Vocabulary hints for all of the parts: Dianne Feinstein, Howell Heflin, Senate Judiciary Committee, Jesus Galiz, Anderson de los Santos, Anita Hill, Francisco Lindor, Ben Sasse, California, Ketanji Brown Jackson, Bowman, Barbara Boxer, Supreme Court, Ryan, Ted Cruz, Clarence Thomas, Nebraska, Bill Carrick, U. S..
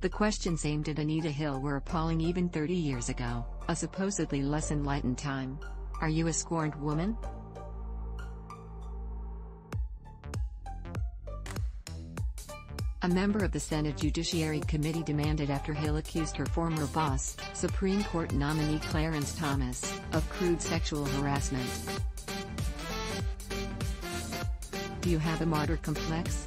The questions aimed at Anita Hill were appalling even 30 years ago, a supposedly less enlightened time. Are you a scorned woman? A member of the Senate Judiciary Committee demanded after Hill accused her former boss, Supreme Court nominee Clarence Thomas, of crude sexual harassment. Do you have a martyr complex?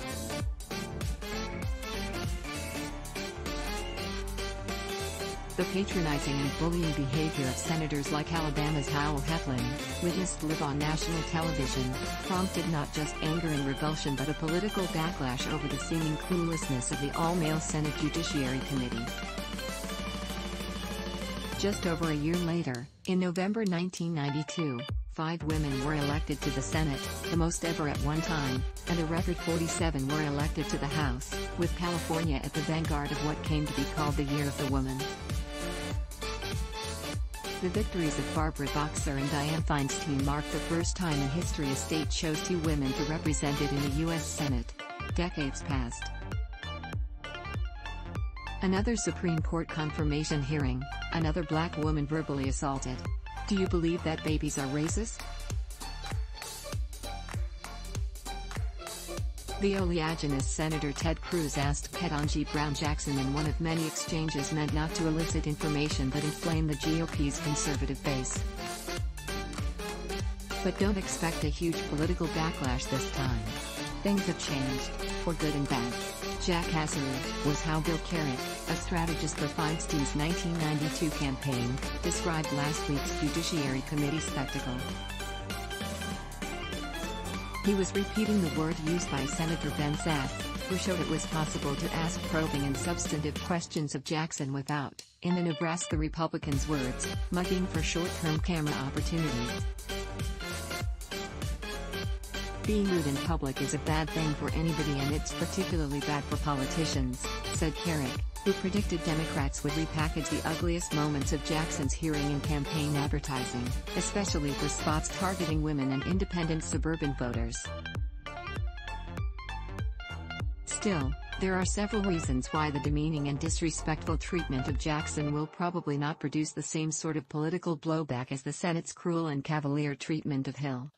The patronizing and bullying behavior of senators like Alabama's Howell Heflin, witnessed live on national television, prompted not just anger and revulsion but a political backlash over the seeming cluelessness of the all-male Senate Judiciary Committee. Just over a year later, in November 1992, 5 women were elected to the Senate, the most ever at one time, and a record 47 were elected to the House, with California at the vanguard of what came to be called the Year of the Woman. The victories of Barbara Boxer and Dianne Feinstein marked the first time in history a state chose 2 women to represent it in the U.S. Senate. Decades passed. Another Supreme Court confirmation hearing, another black woman verbally assaulted. Do you believe that babies are racist? The oleaginous Senator Ted Cruz asked Ketanji Brown Jackson in one of many exchanges meant not to elicit information but inflame the GOP's conservative base. But don't expect a huge political backlash this time. Things have changed, for good and bad. Jackassery was how Bill Carrick, a strategist for Feinstein's 1992 campaign, described last week's Judiciary Committee spectacle. He was repeating the word used by Senator Ben Sasse, who showed it was possible to ask probing and substantive questions of Jackson without, in the Nebraska Republicans' words, mugging for short-term camera opportunities. Being rude in public is a bad thing for anybody, and it's particularly bad for politicians, said Carrick, who predicted Democrats would repackage the ugliest moments of Jackson's hearing in campaign advertising, especially for spots targeting women and independent suburban voters. Still, there are several reasons why the demeaning and disrespectful treatment of Jackson will probably not produce the same sort of political blowback as the Senate's cruel and cavalier treatment of Hill.